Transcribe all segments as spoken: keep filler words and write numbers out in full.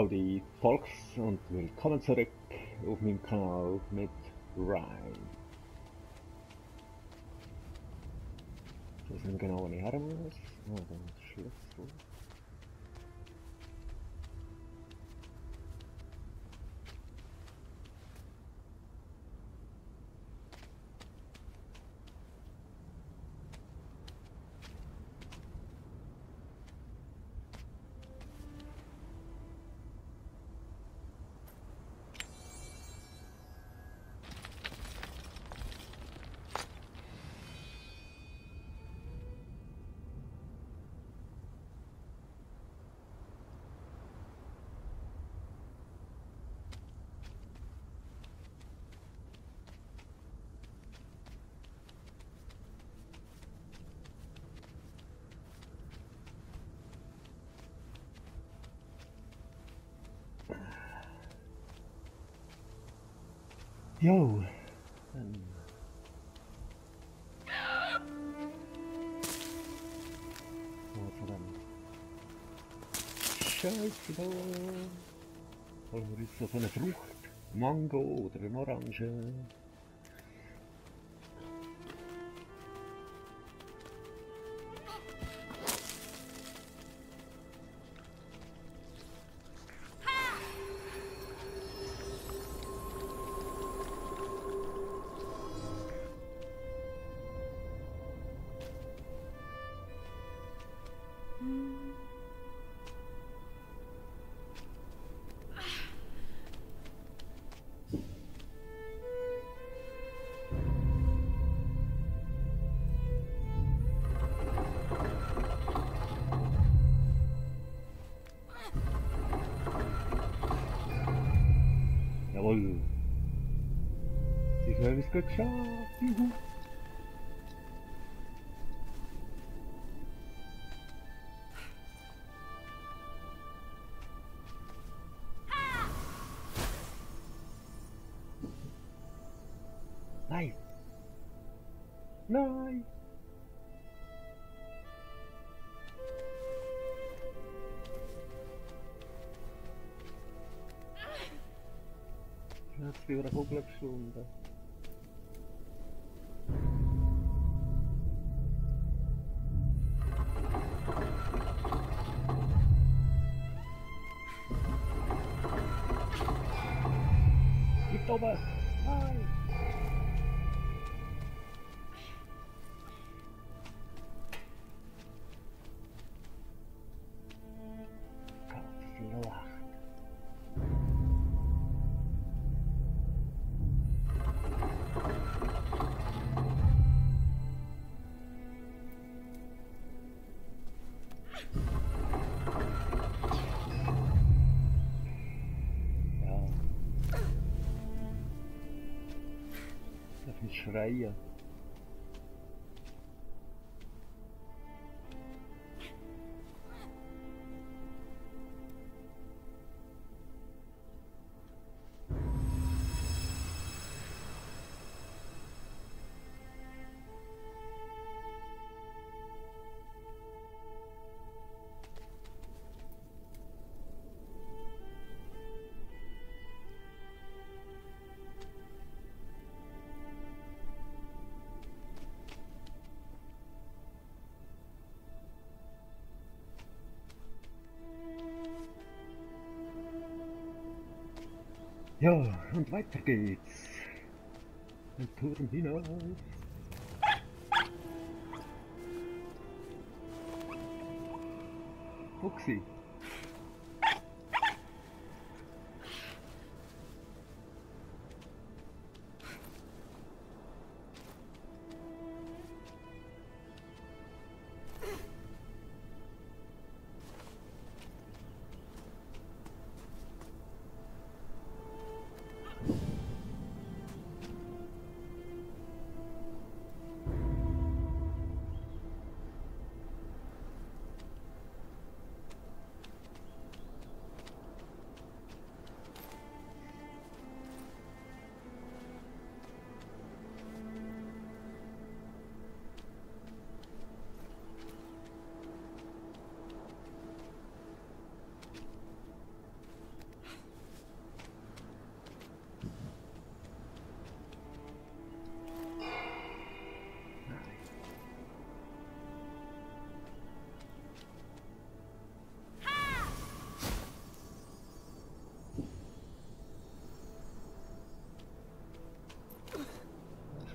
Audi Volks und willkommen zurück auf meinem Kanal mit RiME. Ich weiß nicht genau, wann ich her muss. Ah, dann Schlüssel. Yo! Um. Oh, verdammt. Scheiße, da! Holen wir uns auf eine Frucht. Mango oder eine Orange. Jawohl! Ich habe es geschafft! Juhu! Nein! Nein! Jetzt über eine Vogelstunde. Gib doch was! Nein! Schreien. Ja, und weiter geht's. Den Turm hinauf. Fuchsi.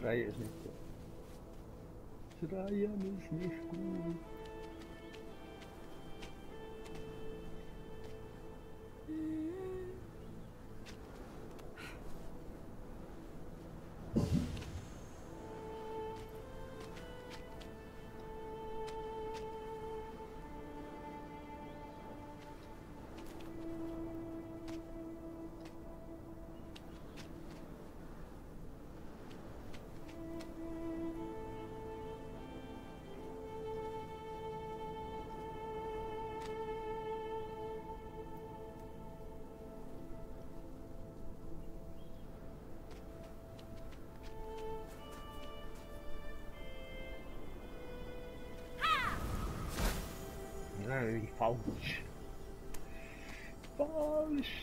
Reihe ist nicht gut. Das Reihen ist nicht gut. Nein, falsch. Falsch.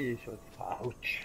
Ich war falsch.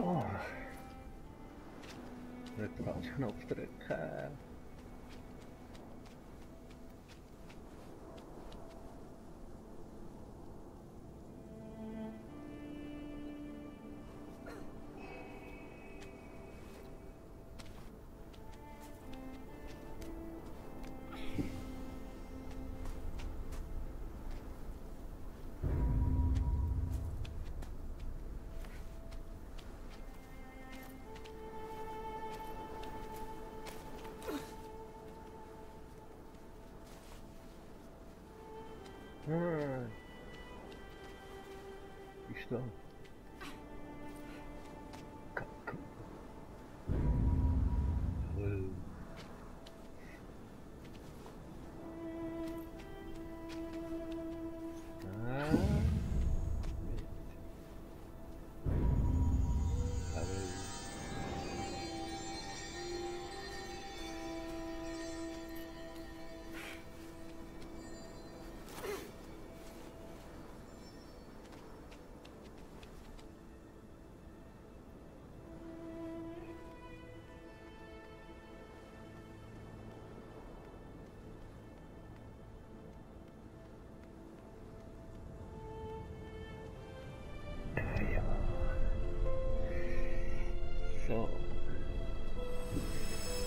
Ja. Mit Mausknopf drücken. Ich da.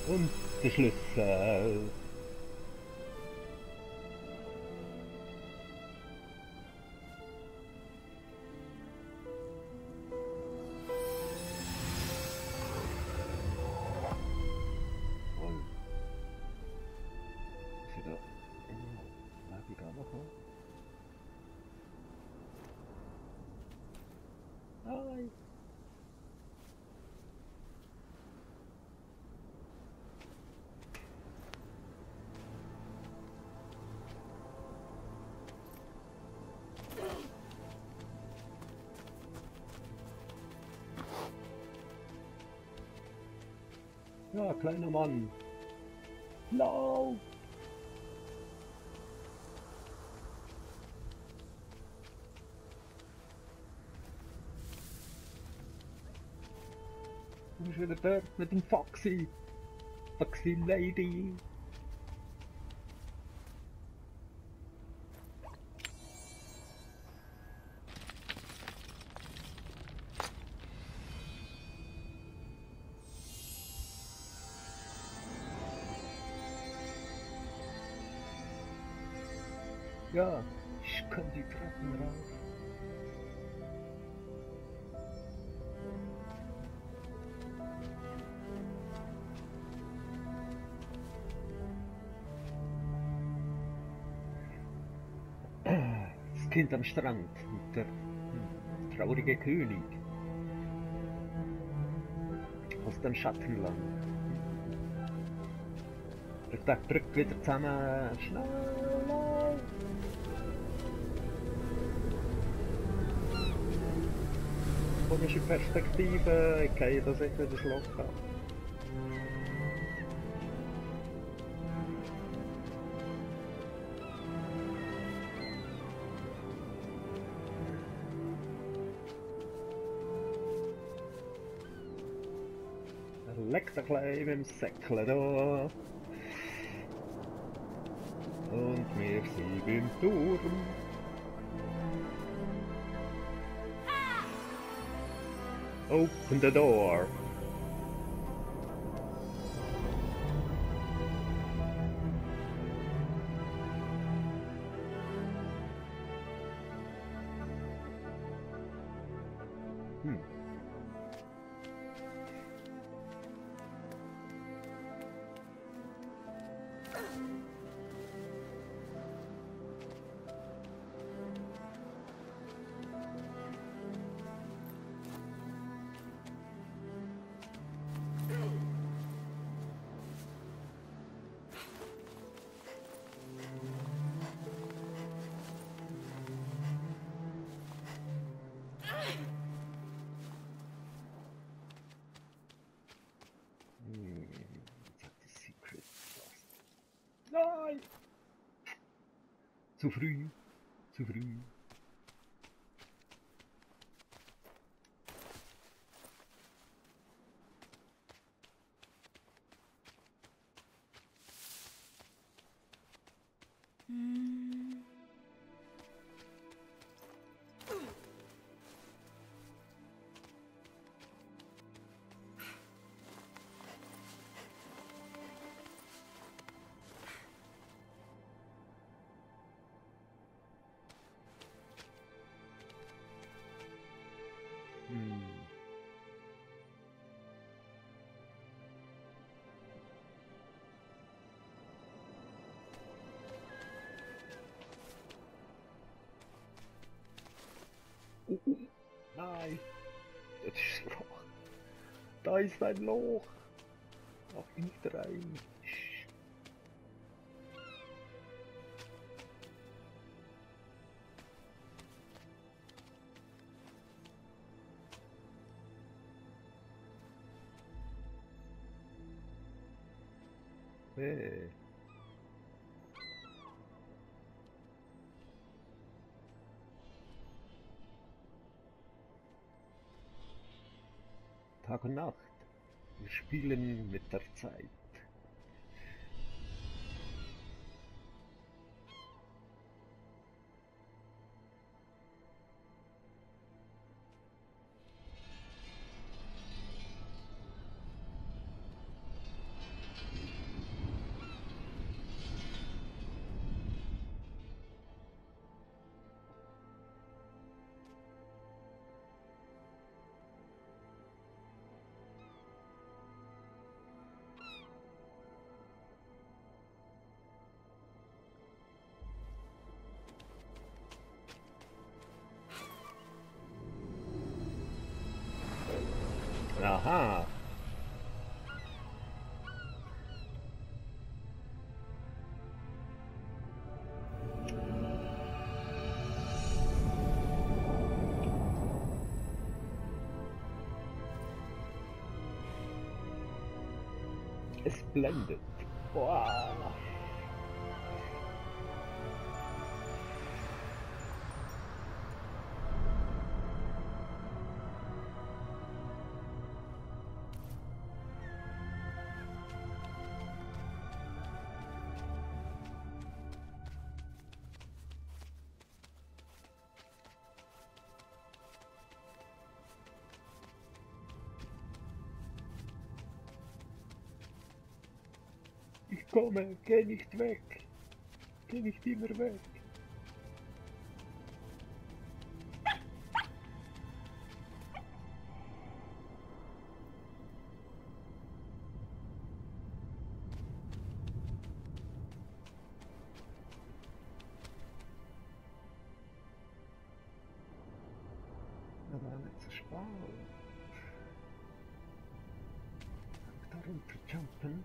Und der Schlüssel. Ja, kleiner Mann. Lauf! Du bist wieder dort mit dem Foxy. Foxy Lady. Ja, ich kann die Treppen rauf. Das Kind am Strand und der traurige König aus dem Schattenland. Der Tag drückt wieder zusammen. Schnell! Komische Perspektive, ich kann das echt nicht locker. Er legt ein bisschen im Säckchen da. Und wir sind im Turm. Open the door. Hmm. Zu früh, zu früh. Nein! Das ist das Loch! Da ist ein Loch! Auch hinten rein! Hey! Tag und Nacht. Wir spielen mit der Zeit. Aha. Es blendet. Wow. Ich komme, geh nicht weg, geh nicht immer weg. Aber nicht so spannend. Da runter jumpen.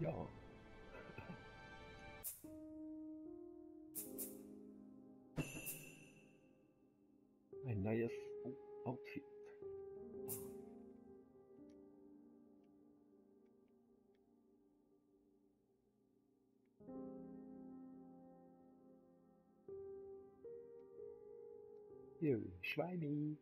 Ja. Ein neues Outfit. Hier, Schweini.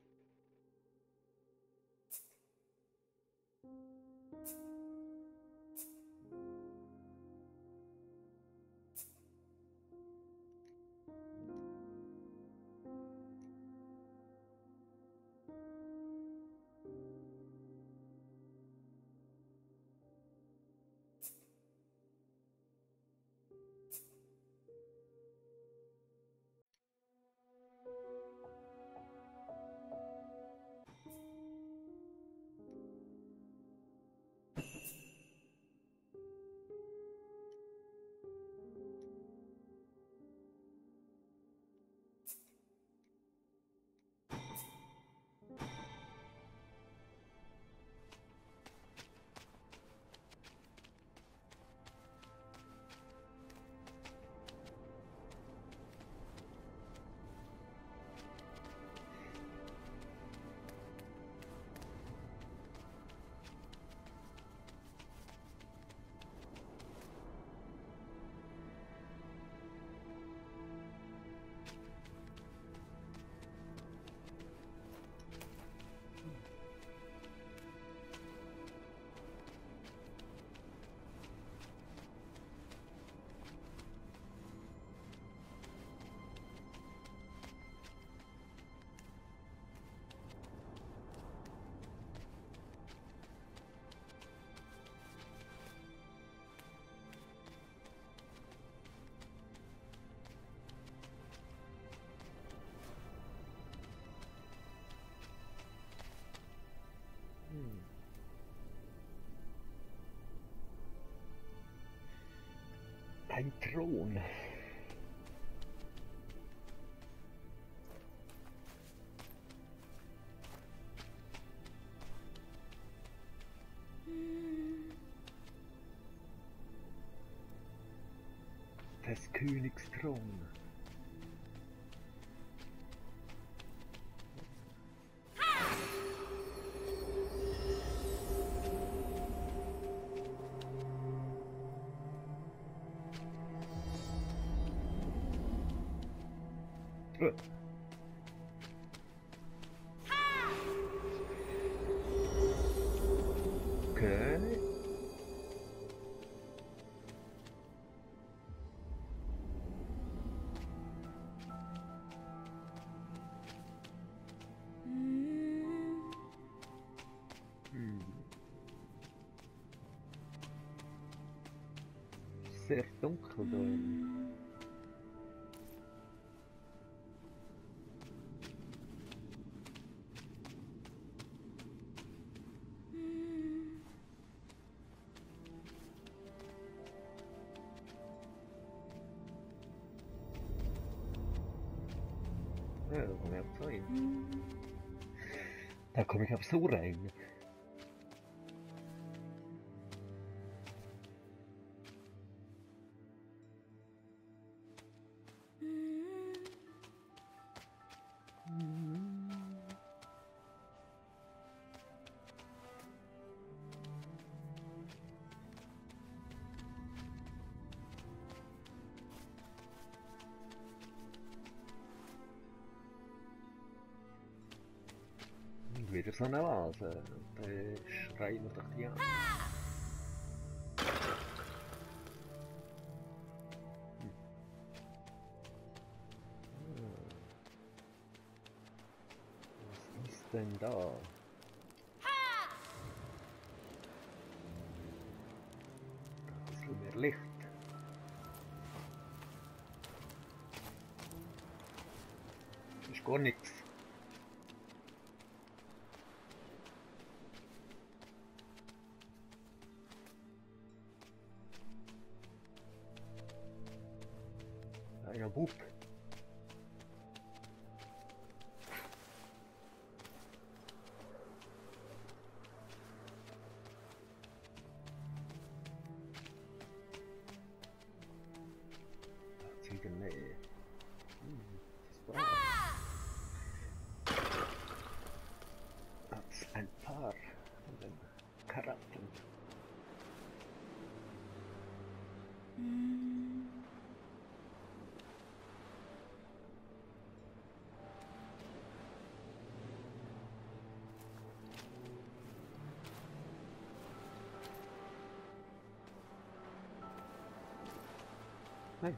ein Thron. Des Königs Thron. Okay. Hmm. Sehr dunkel da. Ja, da komme ich auch rein. Da komme ich auch so rein. Wieder so eine Vase. Der schreit mir doch die an. Was ist denn da? Ein bisschen mehr Licht. Das ist gar nichts. Ja, Bub. Ach, Ziegen, nee. Hm, das war's. Ein paar von den Charakten. Hm. Nein.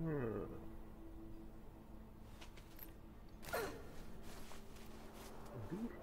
Hm. Gut. Hmm.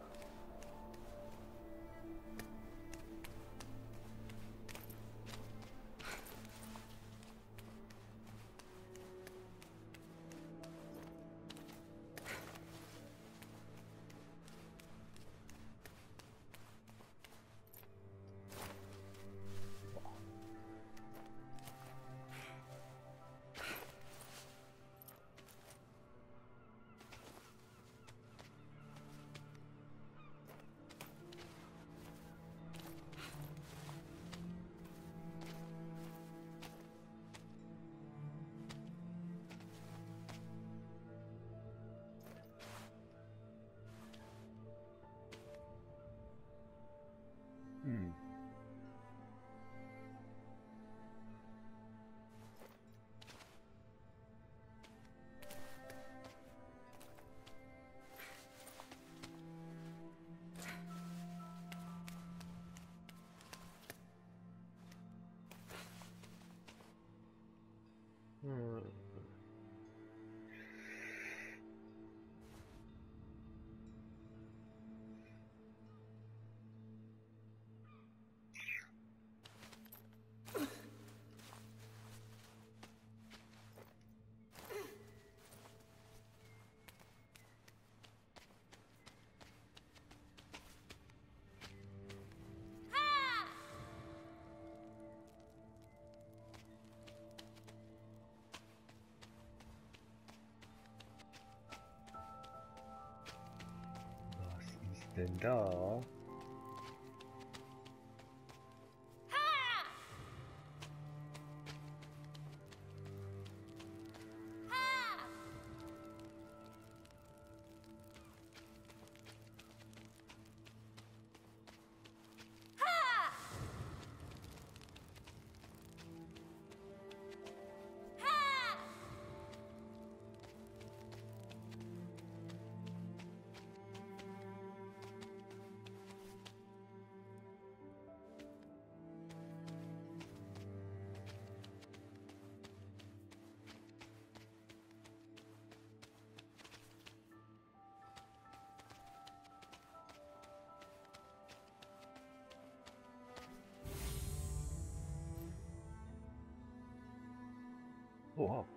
denn da? Oh, wow.